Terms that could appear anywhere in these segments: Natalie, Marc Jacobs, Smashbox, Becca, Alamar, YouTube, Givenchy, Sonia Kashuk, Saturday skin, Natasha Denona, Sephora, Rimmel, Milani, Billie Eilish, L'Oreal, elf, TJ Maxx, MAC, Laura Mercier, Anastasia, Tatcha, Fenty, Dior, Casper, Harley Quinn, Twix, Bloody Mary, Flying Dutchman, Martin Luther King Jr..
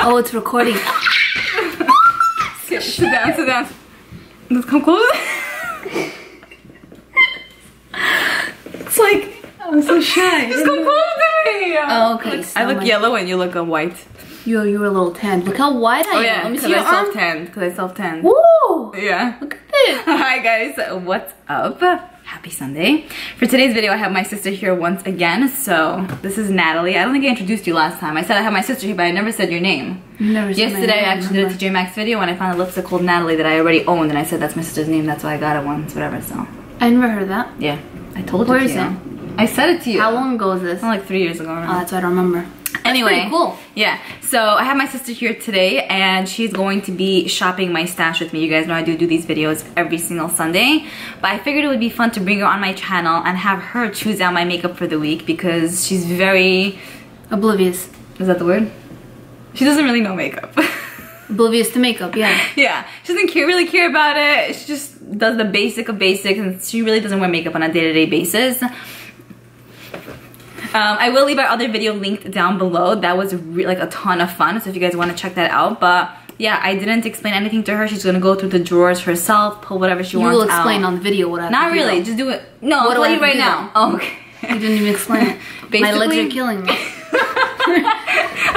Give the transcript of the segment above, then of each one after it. Oh, it's recording. Sit down, sit down. Let's come close. It's like, I'm so shy. Just come close to me. Oh, okay. So I look yellow and you look white. You're a little tanned. Look how white I am. Oh yeah, because I self-tanned. Woo! Yeah. Look at this. Hi guys, what's up? Happy Sunday. For today's video, I have my sister here once again. So this is Natalie. I don't think I introduced you last time. I said I have my sister here, but I never said your name. Never. Yesterday, I actually did a TJ Maxx video and I found a lipstick called Natalie that I already owned, and I said that's my sister's name. That's why I got it once, whatever. So I never heard of that. Yeah, I told you. Where is it? I said it to you. How long ago was this? Like 3 years ago. Oh, that's what I don't remember. Anyway, cool. Yeah, so I have my sister here today and she's going to be shopping my stash with me. You guys know I do these videos every single Sunday, but I figured it would be fun to bring her on my channel and have her choose out my makeup for the week because she's very... oblivious. Is that the word? She doesn't really know makeup. Oblivious to makeup, yeah. Yeah, she doesn't really care about it. She just does the basic of basics and she really doesn't wear makeup on a day-to-day basis. I will leave our other video linked down below. That was like a ton of fun, so if you guys want to check that out. But yeah, I didn't explain anything to her. She's gonna go through the drawers herself, pull whatever she wants out. You will explain on the video what I have to do. Not really, just do it. No, I'll tell you right now. Oh, okay. You didn't even explain it. Basically, my legs are killing me.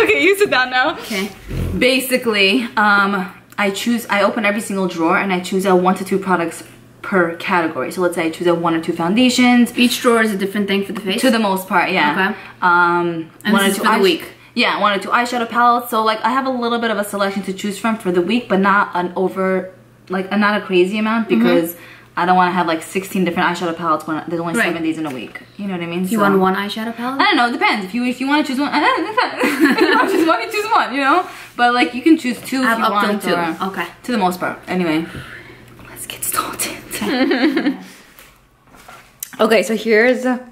Okay, you sit down now. Okay. Basically, I open every single drawer and I choose out 1 to 2 products per category. So let's say I choose a 1 or 2 foundations. Each drawer is a different thing for the face? To the most part, yeah. Okay. And 1 or 2 for the week? Yeah, 1 or 2 eyeshadow palettes. So like I have a little bit of a selection to choose from for the week, but not an over, like not a crazy amount because I don't want to have like 16 different eyeshadow palettes when there's only 7 days in a week. You know what I mean? So, you want one eyeshadow palette? I don't know, it depends. If you want to choose one, if you want to choose one, you choose one, you know? But like you can choose 2 if you want to. Okay. To the most part, anyway. Let's get started. Okay, so here's where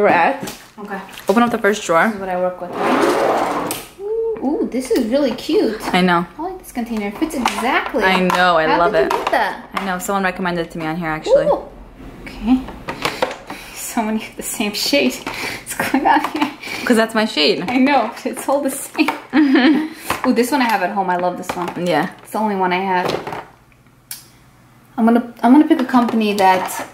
we're at. Okay. Open up the first drawer. This is what I work with. Ooh, this is really cute. I know. I like this container. It fits exactly. I know. I love it. How did you get that? I know. Someone recommended it to me on here, actually. Ooh. Okay. So many of the same shade. What's going on here? Because that's my shade. I know. It's all the same. Ooh, this one I have at home. I love this one. Yeah. It's the only one I have. I'm gonna pick a company that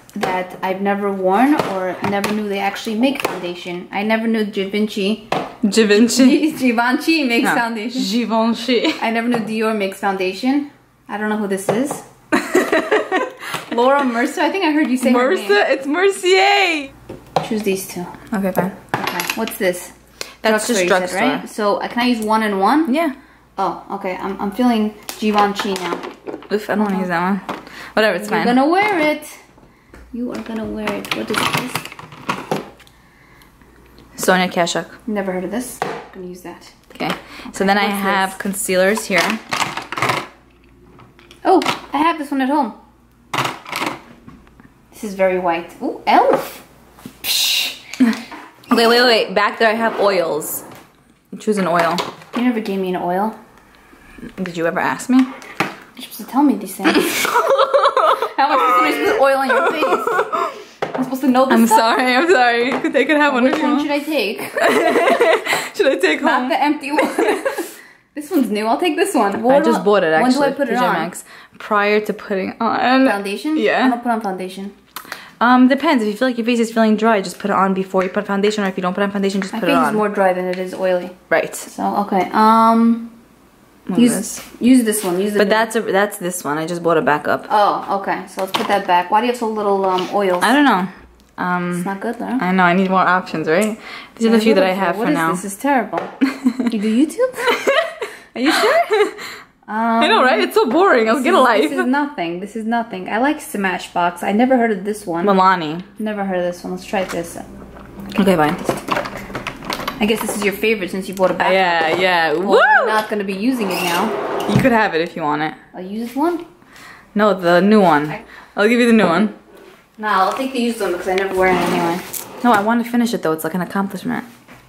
I've never worn or never knew they actually make foundation. I never knew Givenchy makes foundation. Givenchy. I never knew Dior makes foundation. I don't know who this is. Laura Mercier. I think I heard you say Mercier. Her name. It's Mercier. Choose these two. Okay, fine. Okay. What's this? That's just drugstore, right? So can I use 1 and 1? Yeah. Oh, okay. I'm feeling Givenchy now. Oof, I don't want to use that one. Whatever, it's fine. You're gonna wear it. You are gonna wear it. What is this? Sonia Kashuk. Never heard of this. I'm gonna use that. Okay. So then I have concealers here. Oh, I have this one at home. This is very white. Ooh, elf. Wait. Back there I have oils. Choose an oil. You never gave me an oil. Did you ever ask me? You're supposed to tell me these things. How much am I supposed to oil on your face? I'm supposed to know this stuff. I'm sorry. They could have one. Which one should I take? Should I take home? Not the empty one. This one's new. I'll take this one. I just bought it, actually. When do I put it on? TJ Maxx. Prior to putting on... foundation? Yeah. I don't put on foundation. Depends. If you feel like your face is feeling dry, just put it on before you put foundation. Or if you don't put on foundation, just put it on. My face is more dry than it is oily. Right. So, okay. Use this one. Use it. But that's this one. I just bought it back up. Oh, okay. So let's put that back. Why do you have so little oils? I don't know. It's not good, though. I know. I need more options, right? These are the few that I have for now. This is terrible. You do YouTube? Are you sure? I know, right? It's so boring. I'll get a life. This is nothing. This is nothing. I like Smashbox. I never heard of this one. Milani. Never heard of this one. Let's try this. Okay, bye. I guess this is your favorite since you bought it back. Yeah. Well, woo! I'm not going to be using it now. You could have it if you want it. I'll use this one? No, the new one. I'll give you the new one. Nah, I'll take the used one because I never wear it anyway. No, I want to finish it though. It's like an accomplishment.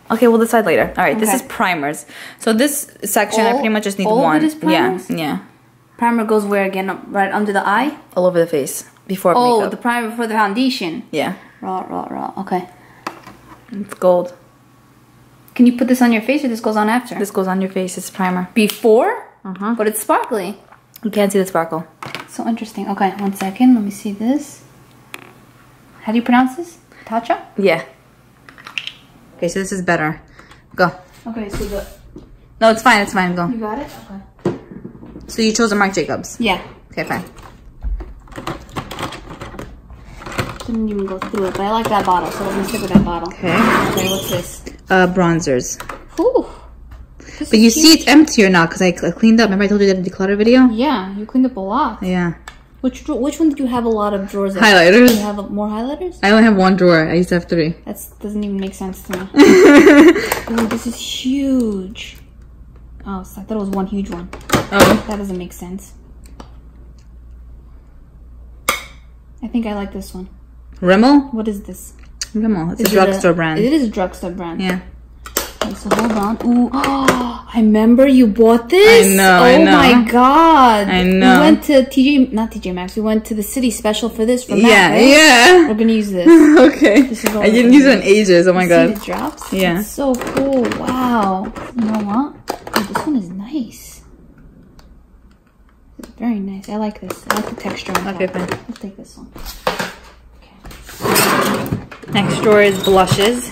Okay, we'll decide later. Alright, This is primers. So this section, I pretty much just need one. All of it is primers? Yeah. Primer goes where again? Right under the eye? All over the face. Before makeup. Oh, the primer before the foundation. Yeah. Raw. Okay. It's gold. Can you put this on your face or this goes on after? This goes on your face. It's primer. Before? Uh-huh. But it's sparkly. You can't see the sparkle. So interesting. Okay, one second. Let me see this. How do you pronounce this? Tatcha? Yeah. Okay, so this is better. Go. Okay, so the... No, it's fine. It's fine. Go. You got it? Okay. So you chose a Marc Jacobs? Yeah. Okay, fine. Didn't even go through it, but I like that bottle, so let me stick with that bottle. Okay. Okay, what's this? Bronzers. Ooh. But you see it's emptier now because I cleaned up. Remember I told you that in the declutter video? Yeah, you cleaned up a lot. Yeah. Which one did you have a lot of drawers in? Highlighters. Do you have more highlighters? I only have one drawer. I used to have 3. That doesn't even make sense to me. Oh, this is huge. Oh, so I thought it was one huge one. Oh. That doesn't make sense. I think I like this one. Rimmel? What is this? Rimmel. It's a drugstore brand. It is a drugstore brand. Yeah. Okay, so hold on. Ooh. Oh, I remember you bought this. I know. Oh, I know. My God. I know. We went to not TJ Maxx. We went to the city special for this. From yeah, right? Yeah. We're going to use this. Okay. This is I didn't use it in ages. Oh, my God. See the drops? Yeah. It's so cool. Wow. You know what? Oh, this one is nice. It's very nice. I like this. I like the texture. Okay, fine. Let's take this one. Next drawer is blushes.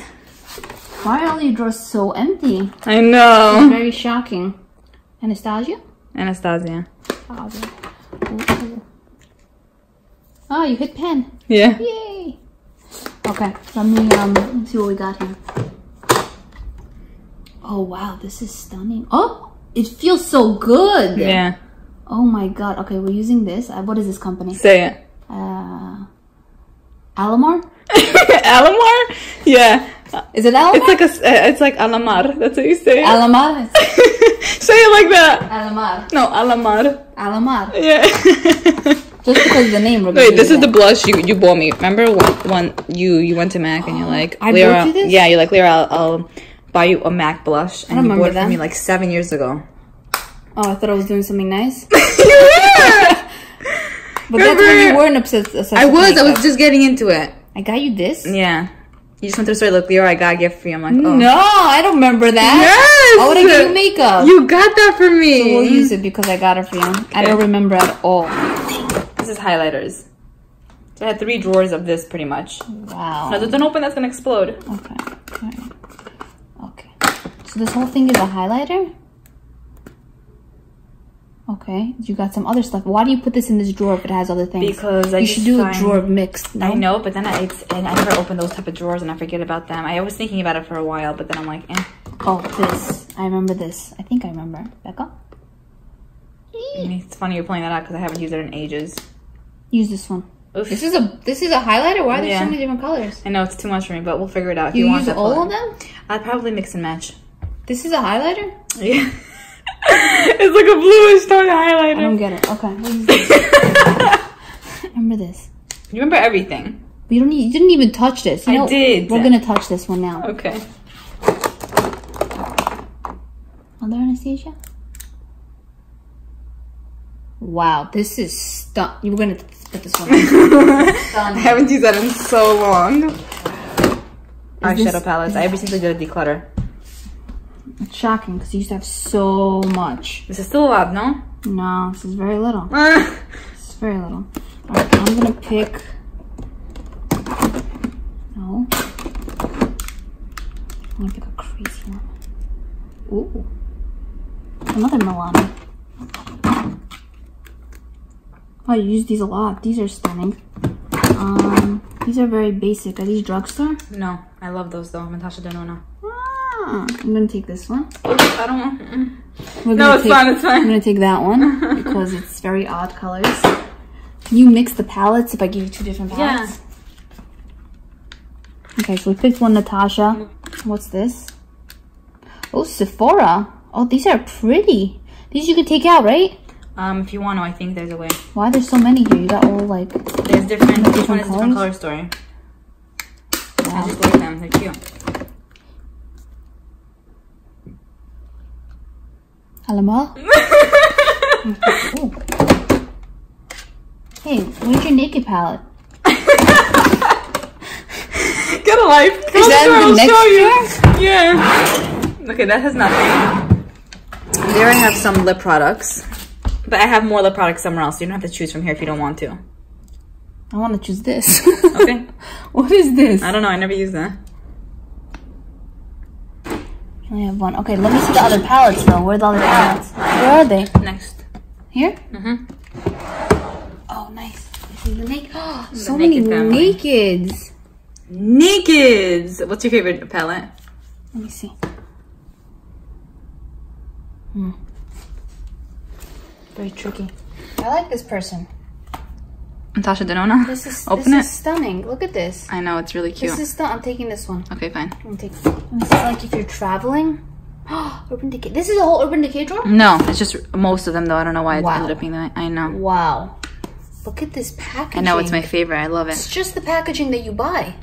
Why are all your drawers so empty? I know. It's very shocking. Anastasia? Anastasia. Oh, oh, you hit pen. Yeah. Yay. Okay, let me see what we got here. Oh, wow, this is stunning. Oh, it feels so good. Yeah. Oh, my God. Okay, we're using this. What is this company? Say it. Alamar? Alamar? Yeah. Is it Alamar? It's like Alamar. That's how you say it. Alamar? Say it like that. Alamar. No, Alamar. Alamar. Yeah. Just because the name. Wait, this is the blush you bought me. Remember when you went to MAC and you're like, I bought you this? Yeah, you're like, Lyra, I'll buy you a MAC blush. And I don't remember that. You bought it for me like 7 years ago. Oh, I thought I was doing something nice. Yeah. But remember, that's when you weren't obsessed with makeup. I was just getting into it. I got you this? Yeah. You just went through the story, look, Lyra, I got a gift for you. I'm like, oh. No, I don't remember that. Yes! Why would I give you makeup? You got that for me. So we'll use it because I got it for you. Okay. I don't remember at all. This is highlighters. So I had 3 drawers of this, pretty much. Wow. Now, don't open, that's going to explode. Okay. Right. Okay. So this whole thing is a highlighter? Okay, you got some other stuff. Why do you put this in this drawer if it has other things? Because I should do a drawer mixed. No? I know, but then I never open those type of drawers and I forget about them. I was thinking about it for a while, but then I'm like, eh. Oh, this. I remember this. I think I remember. Becca? It's funny you're pulling that out because I haven't used it in ages. Use this one. Oof. This is a highlighter? Why are there so many different colors? I know, it's too much for me, but we'll figure it out. You use all of them? I'd probably mix and match. This is a highlighter? Yeah. It's like a bluish tone highlighter. I don't get it. Okay. What is this? Remember this. You remember everything. But you didn't even touch this. You know, I did. We're gonna touch this one now. Okay. Another Anastasia. Wow, this is stunning. You were gonna put this one. I haven't used that in so long. Eyeshadow palettes. I every single day declutter. It's shocking because you used to have so much. This is still a lot, no? No, this is very little. This is very little. Alright, I'm gonna pick. No. I'm gonna pick a crazy one. Ooh. Another Milani. Oh, you use these a lot. These are stunning. These are very basic. Are these drugstore? No, I love those though. Natasha Denona. I'm gonna take this one. I don't want. No, it's fine, it's fine. I'm gonna take that one because it's very odd colors. Can you mix the palettes if I give you 2 different palettes? Yeah. Okay, so we picked one Natasha. What's this? Oh, Sephora. Oh, these are pretty. These you could take out, right? If you want to, I think there's a way. Why there's so many here? You got all like. There's different. Each one is a different color story. Wow. I just like them. They're cute. Alamar? Hey, where's your naked palette? Get a life. Is that the next drawer? Yeah. Okay, that has nothing. There I have some lip products. But I have more lip products somewhere else. You don't have to choose from here if you don't want to. I want to choose this. Okay. What is this? I don't know. I never use that. I only have one. Okay, let me see the other palettes though. Where are the other palettes? Where are they? Next. Here? Mm-hmm. Oh, nice. This is the naked. Oh, so many nakeds. Nakeds. What's your favorite palette? Let me see. Hmm. Very tricky. I like this person. Natasha Denona? This is stunning. Look at this. I know, it's really cute. This is stunning. I'm taking this one. Okay, fine. I'm taking this. This is like if you're traveling. Urban Decay. This is a whole Urban Decay drawer? No, it's just most of them though. I don't know why it ended up being that. I know. Wow. Look at this packaging. I know, it's my favorite. I love it. It's just the packaging that you buy.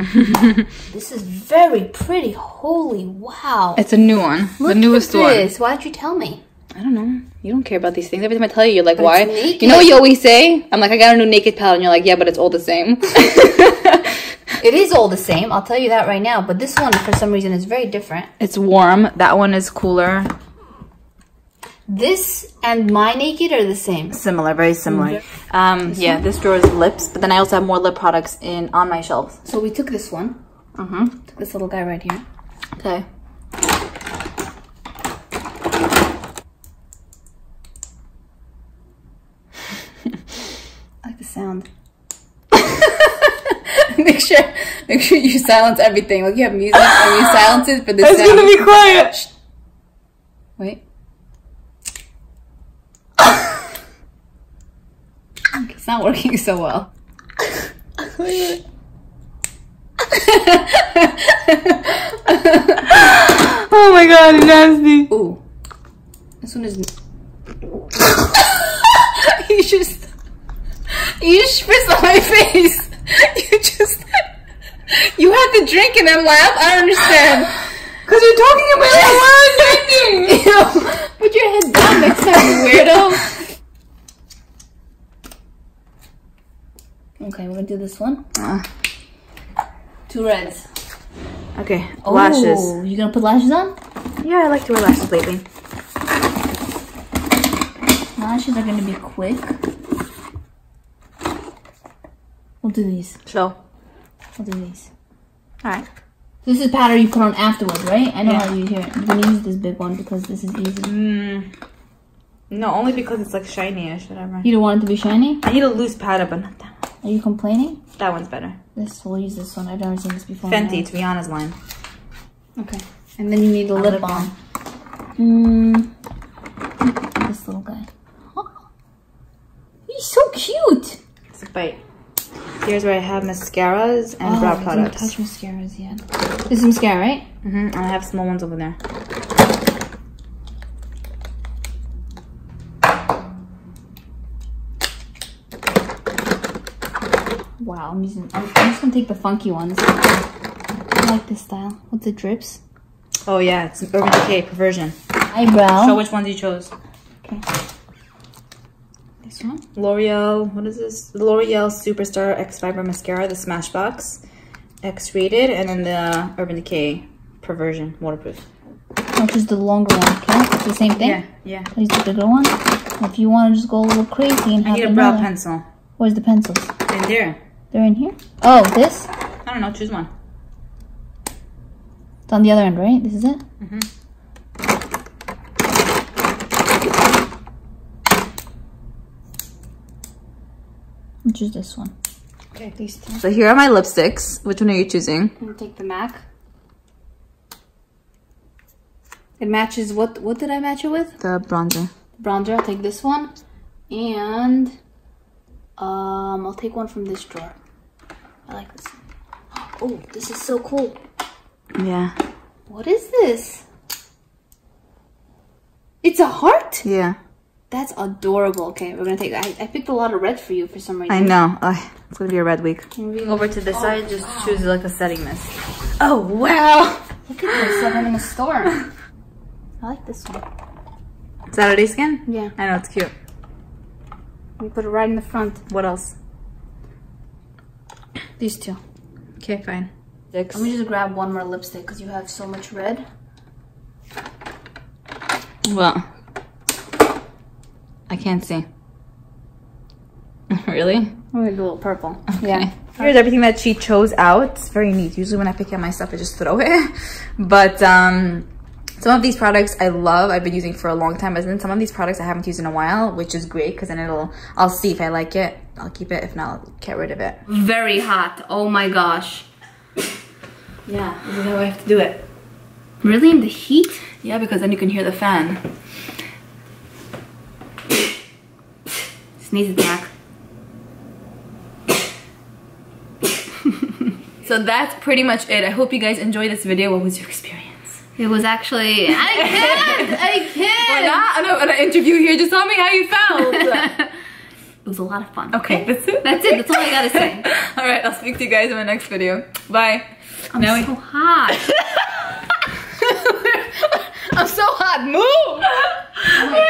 This is very pretty. Holy wow. It's a new one. Look, the newest one. Why didn't you tell me? I don't know. You don't care about these things. Every time I tell you, you're like, but why? You know what you always say? I'm like, I got a new naked palette. And you're like, yeah, but it's all the same. It is all the same. I'll tell you that right now. But this one, for some reason, is very different. It's warm. That one is cooler. This and my naked are the same. Similar. Very similar. Mm-hmm. Yeah, this drawer is lips. But then I also have more lip products on my shelves. So we took this one. Mm-hmm. Took this little guy right here. Okay. Sound. make sure you silence everything. Like you have music and you silence it for the sound. It's gonna be quiet. Shh. Wait. It's not working so well. Oh my god, nasty. Ooh, this one is. You just. You spritz on my face. You had to drink and then laugh. I don't understand. Cause you're talking about the word drinking. Ew. Put your head down next time, you weirdo. Okay, we're gonna do this one. Two reds. Okay, lashes. Oh, you gonna put lashes on? Yeah, I like to wear lashes lately. Lashes are gonna be quick. We'll do these. So, we'll do these. All right. This is powder you put on afterwards, right? I know how you do it. I'm gonna use this big one because this is easy. No, only because it's like shiny-ish, whatever. You don't want it to be shiny? I need a loose powder, but not that one. Are you complaining? That one's better. We'll use this one. I've never seen this before. Fenty, to be honest, line. Okay. And then you need a lip balm. This little guy. Oh, he's so cute. It's a bite. Here's where I have mascaras and brow products. I didn't touch mascaras yet. This is mascara, right? Mm-hmm. And I have small ones over there. Wow, I'm just gonna take the funky ones. I like this style. What's the drips? Oh yeah, it's an Urban Decay Perversion. Eyebrow. So which ones you chose? Okay. L'Oreal, what is this? L'Oreal Superstar X Fiber Mascara, the Smashbox, X-rated, and then the Urban Decay Perversion, waterproof. I'll choose the longer one, okay? It's the same thing? Yeah, yeah. I'll use the bigger one. If you want to just go a little crazy and have another. I need a brow pencil. Where's the pencils? In there. They're in here? Oh, this? I don't know, choose one. It's on the other end, right? This is it? Mm-hmm. Choose this one. Okay, these two. So here are my lipsticks. Which one are you choosing? I'm gonna take the MAC. It matches what did I match it with? The bronzer. I'll take this one. And I'll take one from this drawer. I like this one. Oh, this is so cool. Yeah. What is this? It's a heart? Yeah. That's adorable. Okay, we're gonna take. I picked a lot of red for you for some reason. I know. It's gonna be a red week. Moving over to this side, just choose like a setting mist. Oh wow! Look at this. I'm in a store. I like this one. Saturday Skin. Yeah. I know, it's cute. We put it right in the front. What else? These two. Okay, fine. Six. Let me just grab one more lipstick because you have so much red. Well, I can't see. Really? I'm gonna do a little purple. Okay. Yeah. Here's everything that she chose out. It's very neat. Usually when I pick out my stuff, I just throw it. But some of these products I love. I've been using for a long time. But then some of these products I haven't used in a while, which is great because then I'll see if I like it. I'll keep it. If not, I'll get rid of it. Very hot. Oh my gosh. Yeah, this is how I have to do it. Really? In the heat? Yeah, because then you can hear the fan. Sneeze attack. So that's pretty much it. I hope you guys enjoyed this video. What was your experience? It was actually... I can't! Why not? An interview here. Just tell me how you felt. It was a lot of fun. Okay, that's it? That's it. That's all I gotta say. Alright, I'll speak to you guys in my next video. Bye. I'm so hot. Move! Oh